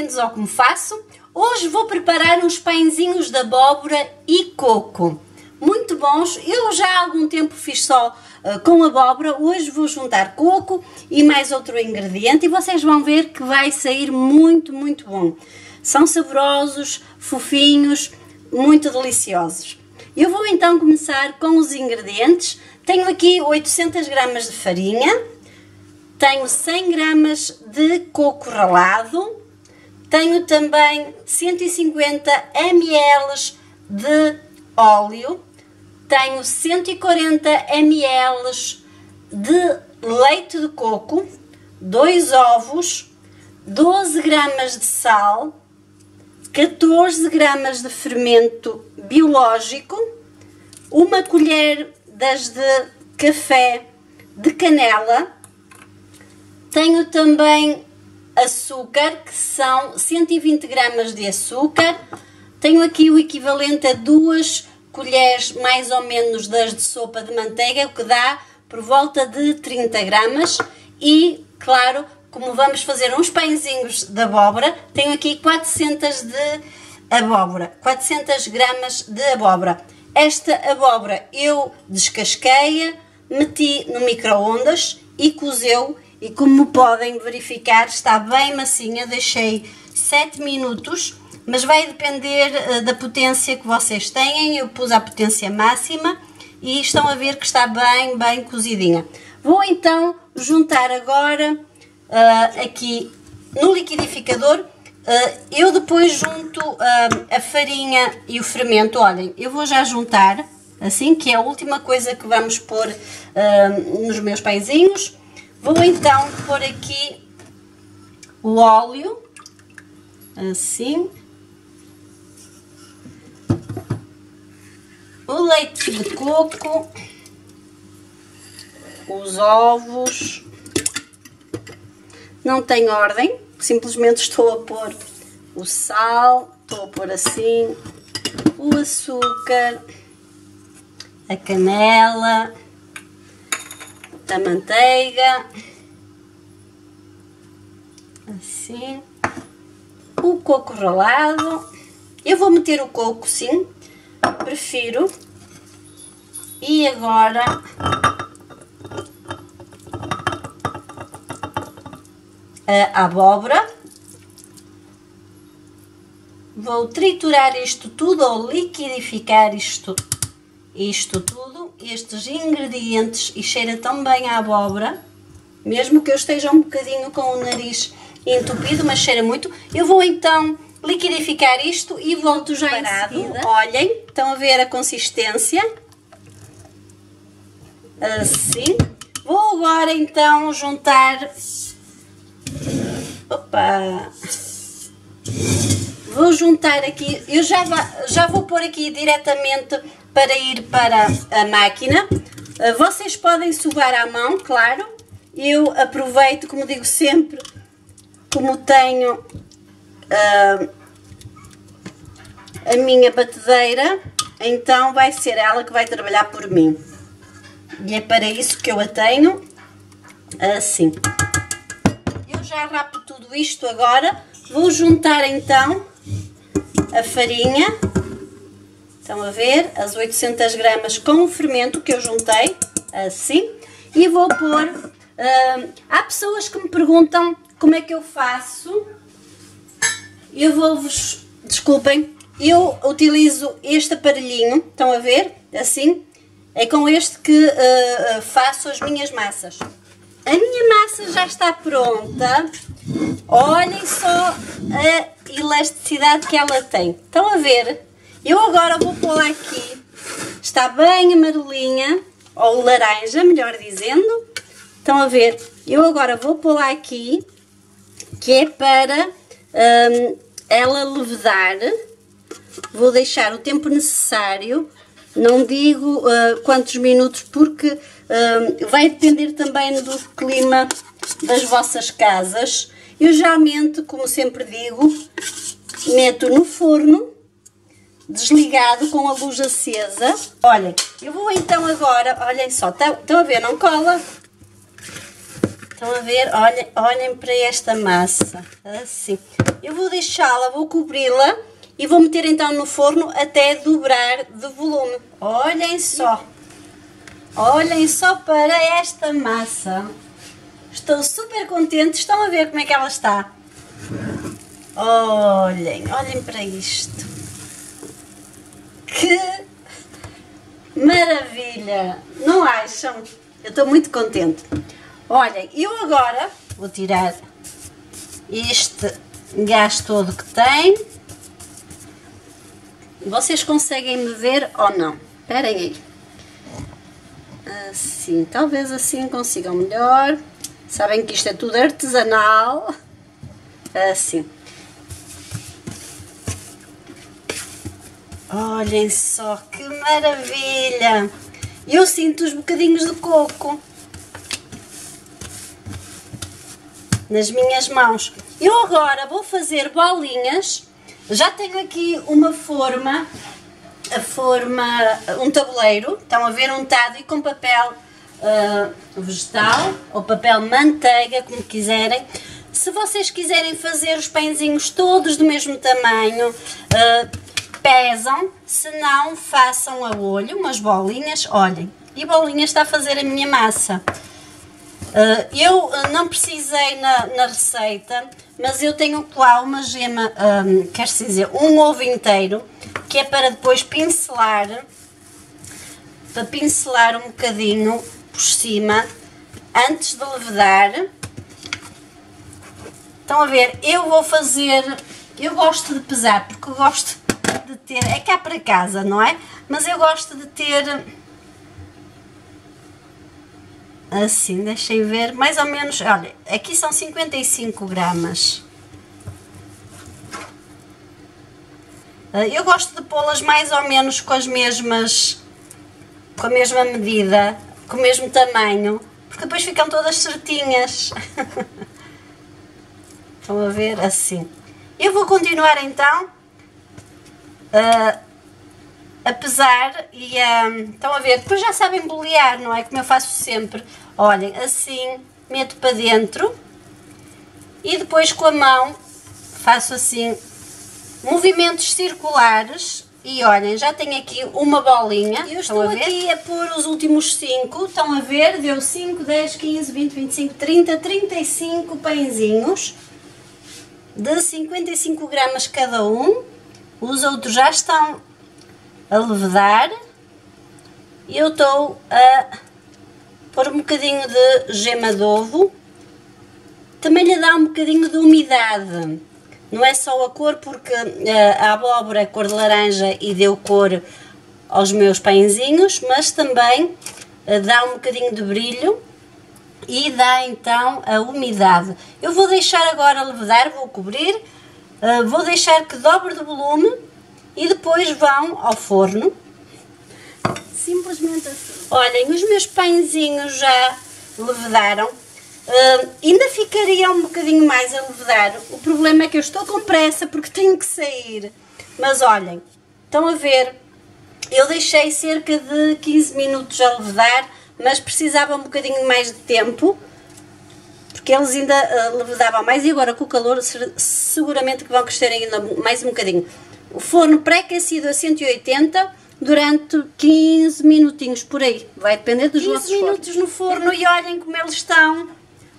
bem-vindos ao Como Faço. Hoje vou preparar uns pãezinhos de abóbora e coco, muito bons. Eu já há algum tempo fiz só com abóbora, hoje vou juntar coco e mais outro ingrediente e vocês vão ver que vai sair muito, muito bom. São saborosos, fofinhos, muito deliciosos. Eu vou então começar com os ingredientes. Tenho aqui 800 gramas de farinha, tenho 100 gramas de coco ralado, tenho também 150 ml de óleo, tenho 140 ml de leite de coco, 2 ovos, 12 gramas de sal, 14 gramas de fermento biológico, uma colher de café de canela. Tenho também açúcar, que são 120 gramas de açúcar. Tenho aqui o equivalente a 2 colheres mais ou menos das de sopa de manteiga, o que dá por volta de 30 gramas. E, claro, como vamos fazer uns pãezinhos de abóbora, tenho aqui 400 gramas de abóbora. Esta abóbora eu descasquei-a, meti no micro-ondas e cozeu. E como podem verificar, está bem macinha, deixei 7 minutos, mas vai depender da potência que vocês têm. Eu pus a potência máxima e estão a ver que está bem, bem cozidinha. Vou então juntar agora aqui no liquidificador. Eu depois junto a farinha e o fermento. Olhem, eu vou já juntar, assim, que é a última coisa que vamos pôr nos meus pãezinhos. Vou então pôr aqui o óleo, assim, o leite de coco, os ovos. Não tem ordem, simplesmente estou a pôr o sal, estou a pôr assim, o açúcar, a canela, da manteiga, assim, o coco ralado. Eu vou meter o coco, sim, prefiro. E agora a abóbora. Vou triturar isto tudo ou liquidificar isto tudo, estes ingredientes, e cheira tão bem a abóbora, mesmo que eu esteja um bocadinho com o nariz entupido, mas cheira muito. Eu vou então liquidificar isto e volto já em seguida. Olhem, estão a ver a consistência? Assim. Vou agora então juntar... Opa! Vou juntar aqui, eu já vou pôr aqui diretamente para ir para a máquina. Vocês podem sovar à mão, claro. Eu aproveito, como digo sempre, como tenho a minha batedeira, então vai ser ela que vai trabalhar por mim. E é para isso que eu a tenho, assim. Eu já rapo tudo isto agora. Vou juntar então a farinha, estão a ver, as 800 gramas com o fermento que eu juntei, assim, e vou pôr, há pessoas que me perguntam como é que eu faço. Eu vou-vos, desculpem, eu utilizo este aparelhinho, estão a ver, assim, é com este que faço as minhas massas. A minha massa já está pronta, olhem só a elasticidade que ela tem, estão a ver? Eu agora vou pô-la aqui, está bem amarelinha, ou laranja, melhor dizendo, estão a ver? Eu agora vou pô-la aqui, que é para ela levedar. Vou deixar o tempo necessário. Não digo quantos minutos, porque vai depender também do clima das vossas casas. Eu geralmente, como sempre digo, meto no forno, desligado, com a luz acesa. Olhem, eu vou então agora, olhem só, estão a ver, não cola? Estão a ver? Olhem para esta massa, assim. Eu vou deixá-la, vou cobri-la e vou meter então no forno até dobrar de volume. Olhem só para esta massa. Estou super contente, estão a ver como é que ela está? Olhem para isto. Que maravilha! Não acham? Eu estou muito contente. Olhem, eu agora vou tirar este gás todo que tem. Vocês conseguem me ver ou não? Espera aí. Assim, talvez assim consigam melhor. Sabem que isto é tudo artesanal. Assim. Olhem só, que maravilha! Eu sinto os bocadinhos de coco nas minhas mãos. Eu agora vou fazer bolinhas. Já tenho aqui uma forma, um tabuleiro. Estão a ver, untado e com papel vegetal ou papel manteiga, como quiserem. Se vocês quiserem fazer os pãezinhos todos do mesmo tamanho, pesam, se não, façam a olho, umas bolinhas, olhem. E bolinhas está a fazer a minha massa. Eu não precisei na receita, mas eu tenho lá uma gema, quer-se dizer, um ovo inteiro, que é para depois pincelar, para pincelar um bocadinho por cima, antes de levedar. Estão a ver, eu vou fazer, eu gosto de pesar, porque eu gosto de ter, é cá para casa, não é? Mas eu gosto de ter assim, deixem ver, mais ou menos, olha, aqui são 55 gramas. Eu gosto de pô-las mais ou menos com as mesmas, com a mesma medida, com o mesmo tamanho, porque depois ficam todas certinhas. Estão a ver? Assim. Eu vou continuar então a pesar e a... Estão a ver? Depois já sabem bolear, não é? Como eu faço sempre. Olhem, assim, meto para dentro e depois com a mão faço assim movimentos circulares e olhem, já tenho aqui uma bolinha. Eu estou aqui a pôr os últimos 5, estão a ver? Deu 5, 10, 15, 20, 25, 30, 35 pãezinhos de 55 gramas cada um. Os outros já estão a levedar e eu estou a pôr um bocadinho de gema de ovo. Também lhe dá um bocadinho de umidade, não é só a cor, porque a abóbora é cor de laranja e deu cor aos meus pãezinhos, mas também dá um bocadinho de brilho e dá então a umidade. Eu vou deixar agora levedar, vou cobrir. Vou deixar que dobre de volume e depois vão ao forno. Simplesmente assim. Olhem, os meus pãezinhos já levedaram. Ainda ficaria um bocadinho mais a levedar. O problema é que eu estou com pressa porque tenho que sair. Mas olhem, estão a ver? Eu deixei cerca de 15 minutos a levedar, mas precisava um bocadinho mais de tempo, porque eles ainda levedavam mais e agora com o calor seguramente que vão crescer ainda mais um bocadinho. O forno pré-aquecido a 180 durante 15 minutinhos por aí, vai depender dos vossos fornos. 15 minutos no forno e olhem como eles estão,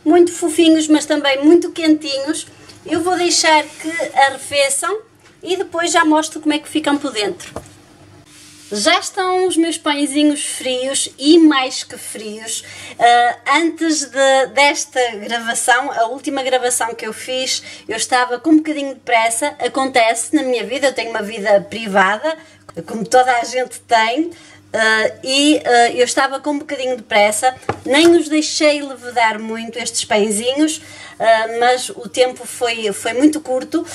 muito fofinhos mas também muito quentinhos. Eu vou deixar que arrefeçam e depois já mostro como é que ficam por dentro. Já estão os meus pãezinhos frios e mais que frios. Antes desta gravação, a última gravação que eu fiz, eu estava com um bocadinho de pressa. Acontece na minha vida, eu tenho uma vida privada, como toda a gente tem, eu estava com um bocadinho de pressa. Nem os deixei levedar muito estes pãezinhos, mas o tempo foi muito curto.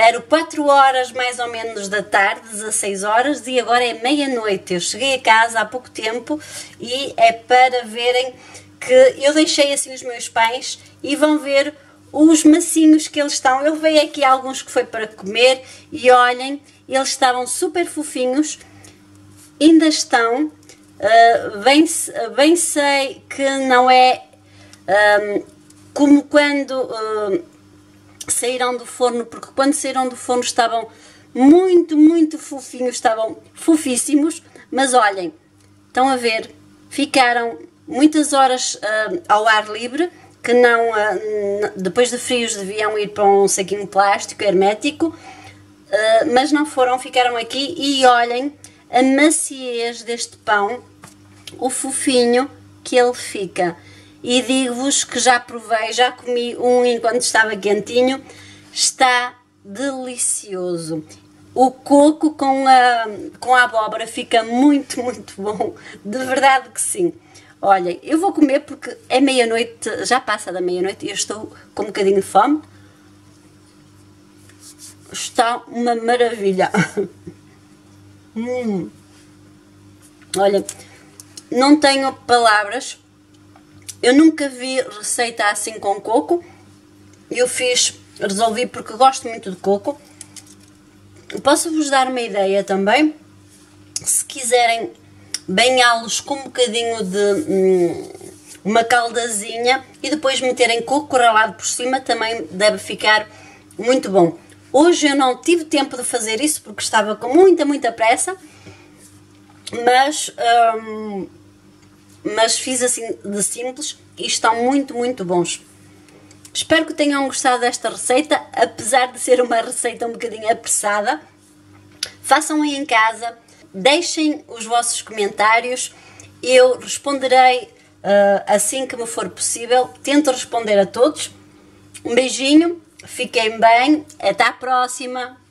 Eram 4 horas mais ou menos da tarde, 16 horas, e agora é meia-noite. Eu cheguei a casa há pouco tempo e é para verem que eu deixei assim os meus pães e vão ver os macinhos que eles estão. Eu levei aqui alguns que foi para comer e olhem, eles estavam super fofinhos, ainda estão, bem sei que não é como quando saíram do forno, porque quando saíram do forno estavam muito, muito fofinhos, estavam fofíssimos, mas olhem, estão a ver, ficaram muitas horas ao ar livre, que não, depois de frios deviam ir para um saquinho plástico hermético, mas não foram, ficaram aqui. E olhem a maciez deste pão, o fofinho que ele fica. E digo-vos que já provei, já comi um enquanto estava quentinho, está delicioso. O coco com a abóbora fica muito, muito bom, de verdade que sim. Olhem, eu vou comer porque é meia-noite, já passa da meia-noite e eu estou com um bocadinho de fome. Está uma maravilha. Olhem, não tenho palavras. Eu nunca vi receita assim com coco. Eu fiz, resolvi porque gosto muito de coco. Posso-vos dar uma ideia também. Se quiserem banhá-los com um bocadinho de uma caldazinha e depois meterem coco ralado por cima, também deve ficar muito bom. Hoje eu não tive tempo de fazer isso porque estava com muita, muita pressa, mas fiz assim de simples e estão muito, muito bons. Espero que tenham gostado desta receita, apesar de ser uma receita um bocadinho apressada. Façam aí em casa, deixem os vossos comentários, eu responderei assim que me for possível, tento responder a todos. Um beijinho, fiquem bem, até à próxima!